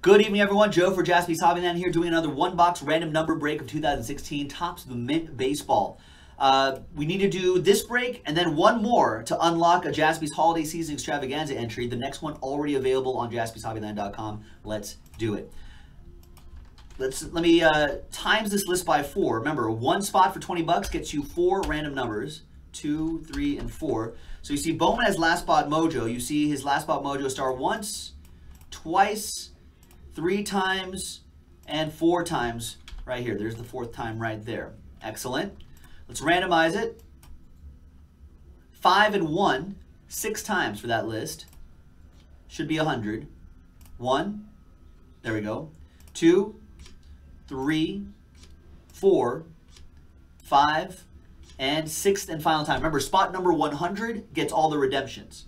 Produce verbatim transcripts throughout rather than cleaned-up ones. Good evening, everyone. Joe for Jaspy's Hobbyland here, doing another one-box random number break of two thousand sixteen Topps the Mint Baseball. Uh, we need to do this break and then one more to unlock a Jaspy's Holiday Season Extravaganza entry. The next one already available on Jaspys Hobbyland dot com. Let's do it. Let's let me uh, times this list by four. Remember, one spot for twenty bucks gets you four random numbers. Two, three, and four. So you see Bowman has last spot mojo. You see his last spot mojo star once, twice, three times, and four times right here. There's the fourth time right there. Excellent. Let's randomize it. Five and one, six times for that list. Should be one hundred. One, there we go. Two, three, four, five, and sixth and final time. Remember, spot number one hundred gets all the redemptions.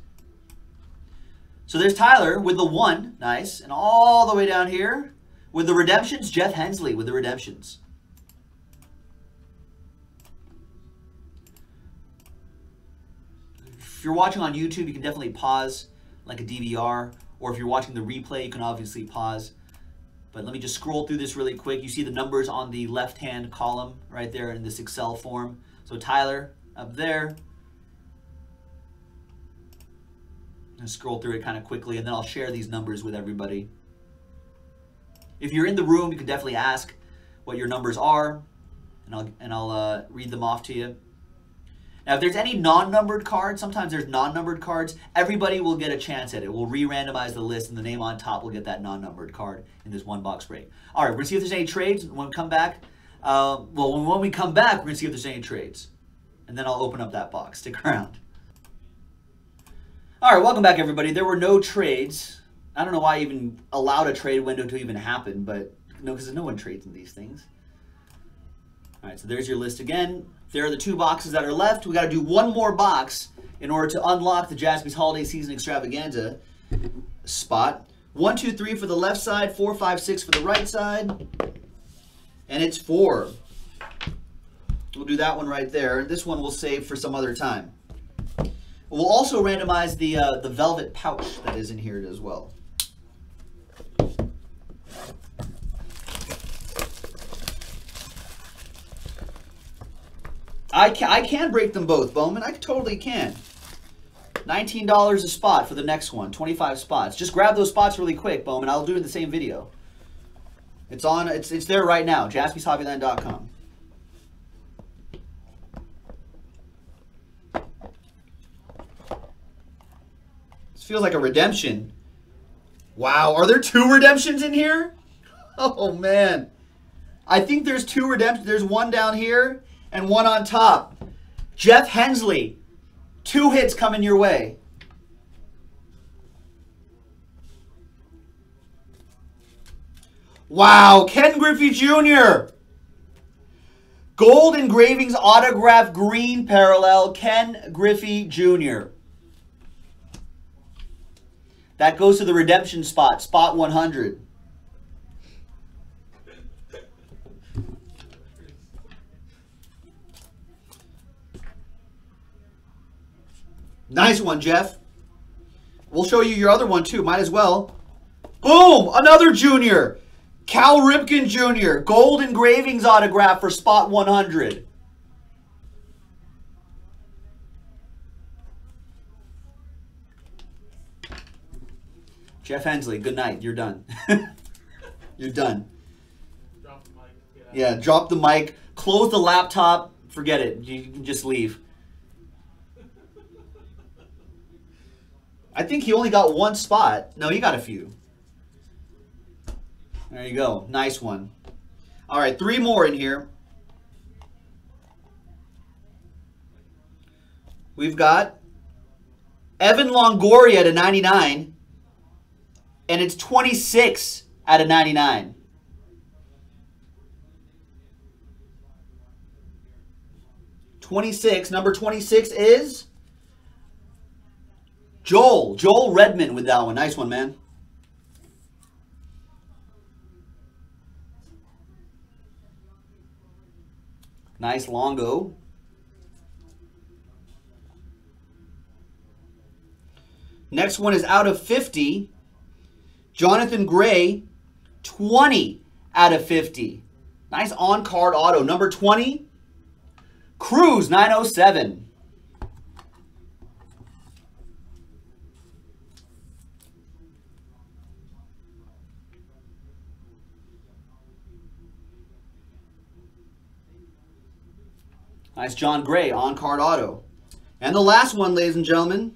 So there's Tyler with the one, nice, and all the way down here with the redemptions, Jeff Hensley with the redemptions. If you're watching on YouTube, you can definitely pause like a D V R, or if you're watching the replay, you can obviously pause. But let me just scroll through this really quick. You see the numbers on the left-hand column right there in this Excel form. So Tyler up there. I'm gonna scroll through it kind of quickly, and then I'll share these numbers with everybody. If you're in the room, you can definitely ask what your numbers are, and I'll, and I'll uh, read them off to you. Now, if there's any non-numbered cards, sometimes there's non-numbered cards, everybody will get a chance at it. We'll re-randomize the list, and the name on top will get that non-numbered card in this one-box break. All right, we're going to see if there's any trades when we come back. Uh, well, when we come back, we're going to see if there's any trades, and then I'll open up that box. Stick around. All right, welcome back, everybody. There were no trades. I don't know why I even allowed a trade window to even happen, but no, because no one trades in these things. All right, so there's your list again. There are the two boxes that are left. We got to do one more box in order to unlock the Jaspy's Holiday Season Extravaganza spot. One, two, three for the left side, four, five, six for the right side, and it's four. We'll do that one right there. This one we'll save for some other time. We'll also randomize the uh, the velvet pouch that is in here as well. I can, I can break them both, Bowman. I totally can. nineteen dollars a spot for the next one. twenty-five spots. Just grab those spots really quick, Bowman. I'll do it in the same video. It's on. It's it's there right now. Jaspys Hobbyland dot com. This feels like a redemption. Wow. Are there two redemptions in here? Oh man. I think there's two redemptions. There's one down here. And one on top. Jeff Hensley. Two hits coming your way. Wow. Ken Griffey Junior Gold engravings autograph green parallel. Ken Griffey Junior That goes to the redemption spot. Spot one hundred. Nice one, Jeff. We'll show you your other one, too. Might as well. Boom! Another junior. Cal Ripken Junior Gold engravings autograph for spot one hundred. Jeff Hensley, good night. You're done. You're done. Drop the mic. Yeah, drop the mic. Close the laptop. Forget it. You can just leave. I think he only got one spot. No, he got a few. There you go. Nice one. All right, three more in here. We've got Evan Longoria to ninety-nine, and it's twenty-six out of ninety-nine. twenty-six. Number twenty-six is... Joel, Joel Redman with that one. Nice one, man. Nice Longo. Next one is out of fifty. Jonathan Gray twenty out of fifty. Nice on-card auto. Number twenty, Cruz, nine oh seven. Nice John Gray, on-card auto. And the last one, ladies and gentlemen,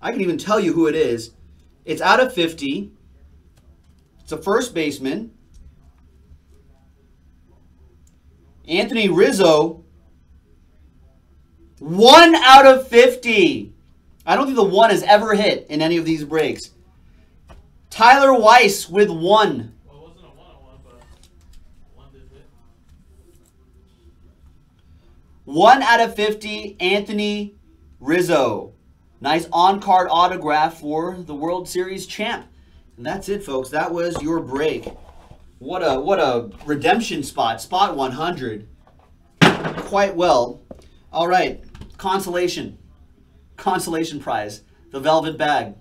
I can even tell you who it is. It's out of fifty. It's a first baseman. Anthony Rizzo, one out of fifty. I don't think the one has ever hit in any of these breaks. Tyler Weiss with one. one out of fifty, Anthony Rizzo. Nice on-card autograph for the World Series champ. And that's it, folks. That was your break. What a what a redemption spot. Spot one hundred. Quite well. All right. Consolation. Consolation prize. The velvet bag.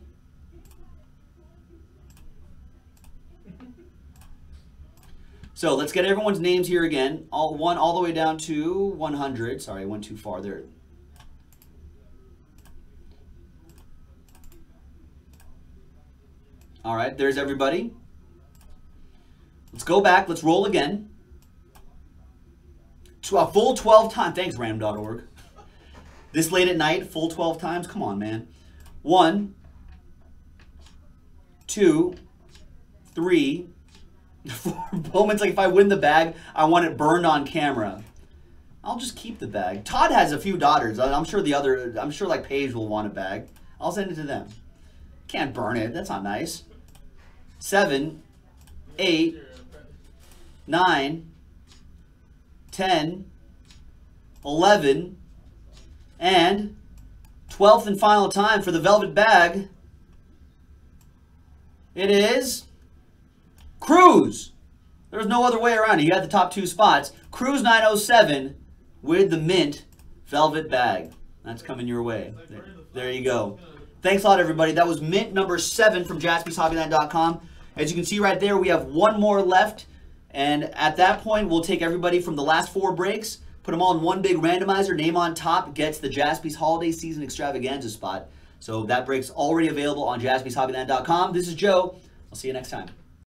So let's get everyone's names here again. All one all the way down to one hundred. Sorry, I went too far there. All right, there's everybody. Let's go back. Let's roll again. To a full twelve times. Thanks, ram dot org. This late at night, full twelve times. Come on, man. One, two, three. For Bowman's like, if I win the bag, I want it burned on camera. I'll just keep the bag. Todd has a few daughters. I'm sure the other, I'm sure like Paige will want a bag. I'll send it to them. Can't burn it. That's not nice. Seven, eight, nine, ten, eleven, and twelfth and final time for the velvet bag. It is Cruz. There's no other way around. He got the top two spots. Cruz nine oh seven with the mint velvet bag. That's coming your way. There, there you go. Thanks a lot, everybody. That was mint number seven from Jaspys Hobbyland dot com. As you can see right there, we have one more left. And at that point, we'll take everybody from the last four breaks, put them all in one big randomizer. Name on top gets the Jaspy's Holiday Season Extravaganza spot. So that break's already available on Jaspys Hobbyland dot com. This is Joe. I'll see you next time.